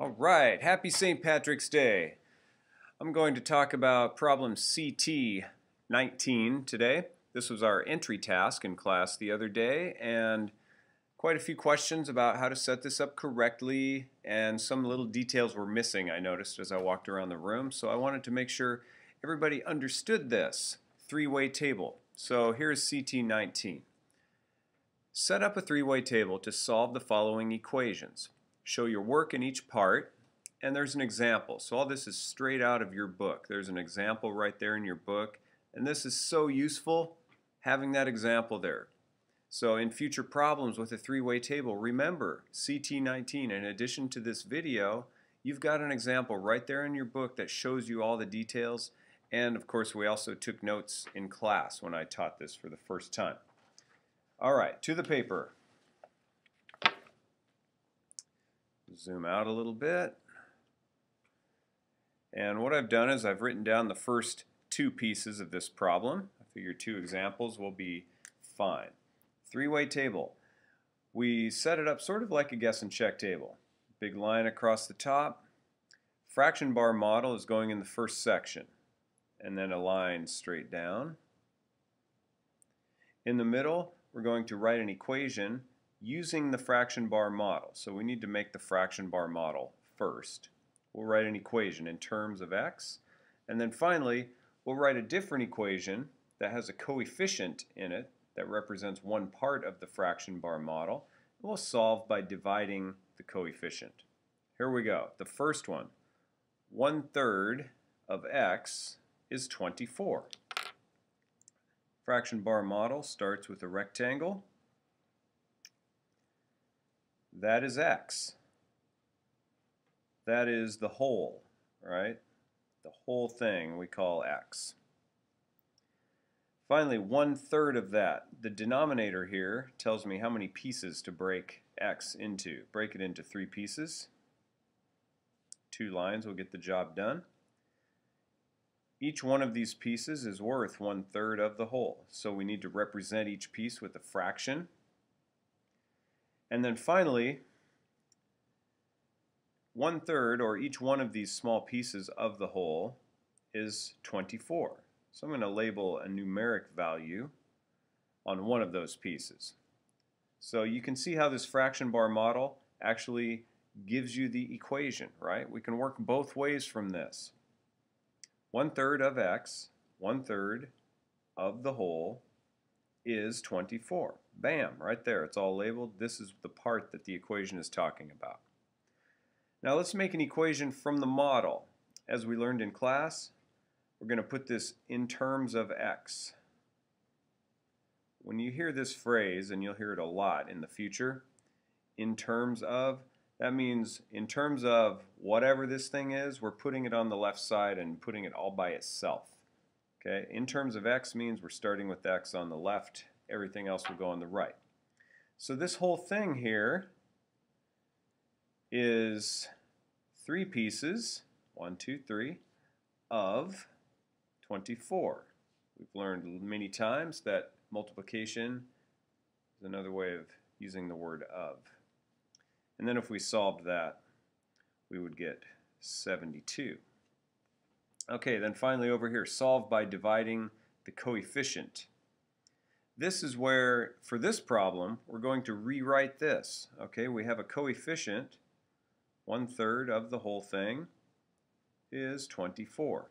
All right, happy St. Patrick's Day. I'm going to talk about problem CT19 today. This was our entry task in class the other day, and quite a few questions about how to set this up correctly, and some little details were missing, I noticed as I walked around the room, so I wanted to make sure everybody understood this three-way table. So here's CT19. Set up a three-way table to solve the following equations. Show your work in each part, and there's an example. So all this is straight out of your book. There's an example right there in your book, and this is so useful having that example there. So in future problems with a three-way table, remember CT19, in addition to this video, you've got an example right there in your book that shows you all the details. And of course we also took notes in class when I taught this for the first time. Alright, to the paper. Zoom out a little bit. And what I've done is I've written down the first two pieces of this problem. I figure two examples will be fine. Three-way table. We set it up sort of like a guess and check table. Big line across the top. Fraction bar model is going in the first section, and then a line straight down. In the middle, we're going to write an equation using the fraction bar model. So we need to make the fraction bar model first. We'll write an equation in terms of x, and then finally we'll write a different equation that has a coefficient in it that represents one part of the fraction bar model. We'll solve by dividing the coefficient. Here we go. The first one, 1/3 of x is 24. Fraction bar model starts with a rectangle. That is x. That is the whole, right? The whole thing we call x. Finally, 1/3 of that. The denominator here tells me how many pieces to break x into. Break it into three pieces. Two lines will get the job done. Each one of these pieces is worth 1/3 of the whole, so we need to represent each piece with a fraction. And then finally, 1/3, or each one of these small pieces of the whole, is 24. So I'm going to label a numeric value on one of those pieces. So you can see how this fraction bar model actually gives you the equation, right? We can work both ways from this. 1/3 of x, 1/3 of the whole, is 24. Bam, right there. It's all labeled. This is the part that the equation is talking about. Now let's make an equation from the model. As we learned in class, we're going to put this in terms of x. When you hear this phrase, and you'll hear it a lot in the future, in terms of, that means in terms of whatever this thing is, we're putting it on the left side and putting it all by itself. Okay? In terms of x means we're starting with x on the left. Everything else will go on the right. So this whole thing here is three pieces, 1, 2, 3, of 24. We've learned many times that multiplication is another way of using the word of. And then if we solved that, we would get 72. Okay, then finally over here, solve by dividing the coefficient. This is where, for this problem, we're going to rewrite this. Okay, we have a coefficient, 1/3 of the whole thing is 24.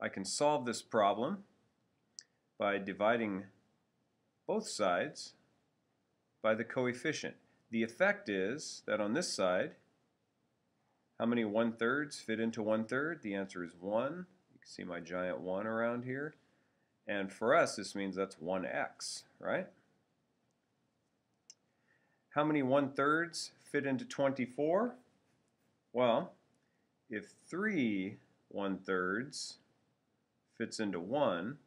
I can solve this problem by dividing both sides by the coefficient. The effect is that on this side, how many 1/3s fit into 1/3? The answer is 1. You can see my giant 1 around here. And for us, this means that's 1x, right? How many 1/3s fit into 24? Well, if 3 1/3s fits into 1,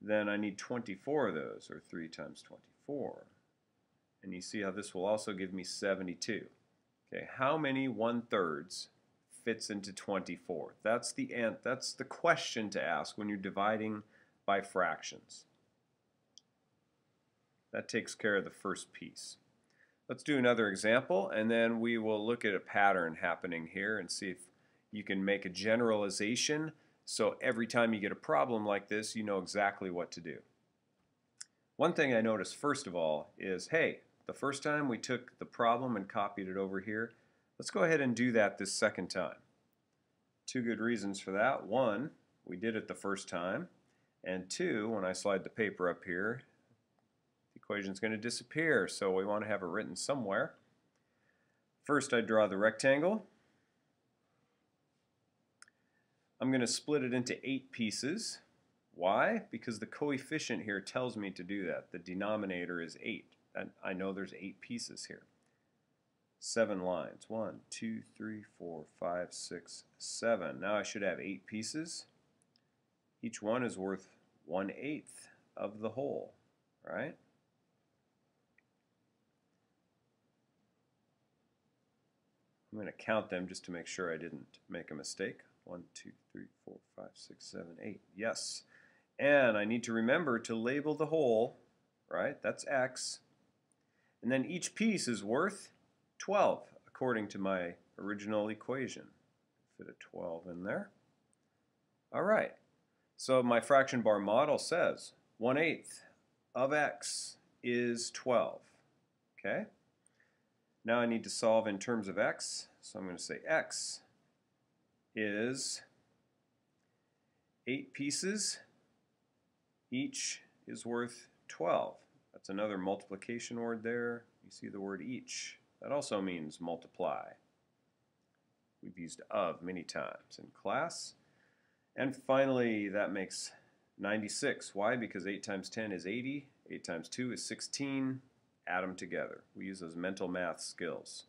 then I need 24 of those, or 3 times 24. And you see how this will also give me 72. Okay, how many 1/3s fits into 24? That's the question to ask when you're dividing by fractions. That takes care of the first piece. Let's do another example, and then we will look at a pattern happening here and see if you can make a generalization so every time you get a problem like this, you know exactly what to do. One thing I noticed first of all is, hey, the first time we took the problem and copied it over here, let's go ahead and do that this second time. Two good reasons for that. One, we did it the first time, and two, when I slide the paper up here, the equation's going to disappear, so we want to have it written somewhere. First, I draw the rectangle. I'm going to split it into 8 pieces. Why? Because the coefficient here tells me to do that. The denominator is 8, and I know there's 8 pieces here. 7 lines. 1, 2, 3, 4, 5, 6, 7. Now I should have 8 pieces. Each one is worth 1/8 of the whole, right? I'm going to count them just to make sure I didn't make a mistake. 1, 2, 3, 4, 5, 6, 7, 8. Yes. And I need to remember to label the whole, right? That's X. And then each piece is worth 12 according to my original equation. Fit a 12 in there. All right. So my fraction bar model says 1/8 of X is 12. Okay? Now I need to solve in terms of X. So I'm going to say X is 8 pieces. Each is worth 12. That's another multiplication word there. You see the word each. That also means multiply. We've used of many times in class. And finally, that makes 96. Why? Because 8 times 10 is 80, 8 times 2 is 16. Add them together. We use those mental math skills.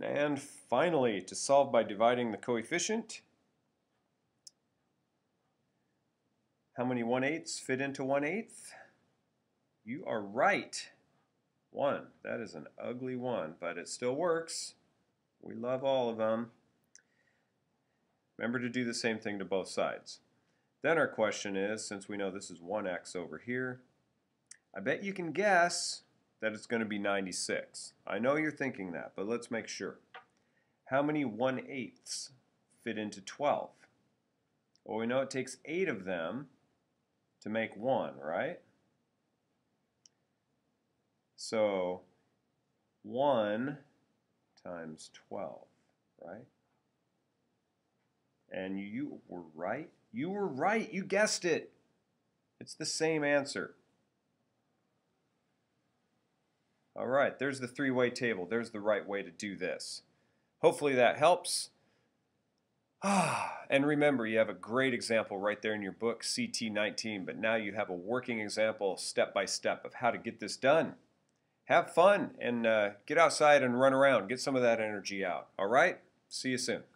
And finally, to solve by dividing the coefficient, how many 1/8 fit into 1/8? You are right. 1. That is an ugly 1, but it still works. We love all of them. Remember to do the same thing to both sides. Then our question is, since we know this is 1x over here, I bet you can guess that it's going to be 96. I know you're thinking that, but let's make sure. How many 1/8 fit into 12? Well, we know it takes 8 of them to make 1, right? So 1 times 12, right? And you were right. You were right. You guessed it. It's the same answer. All right, there's the three-way table. There's the right way to do this. Hopefully that helps. And remember, you have a great example right there in your book, CT19, but now you have a working example step-by-step of how to get this done. Have fun and get outside and run around. Get some of that energy out. All right? See you soon.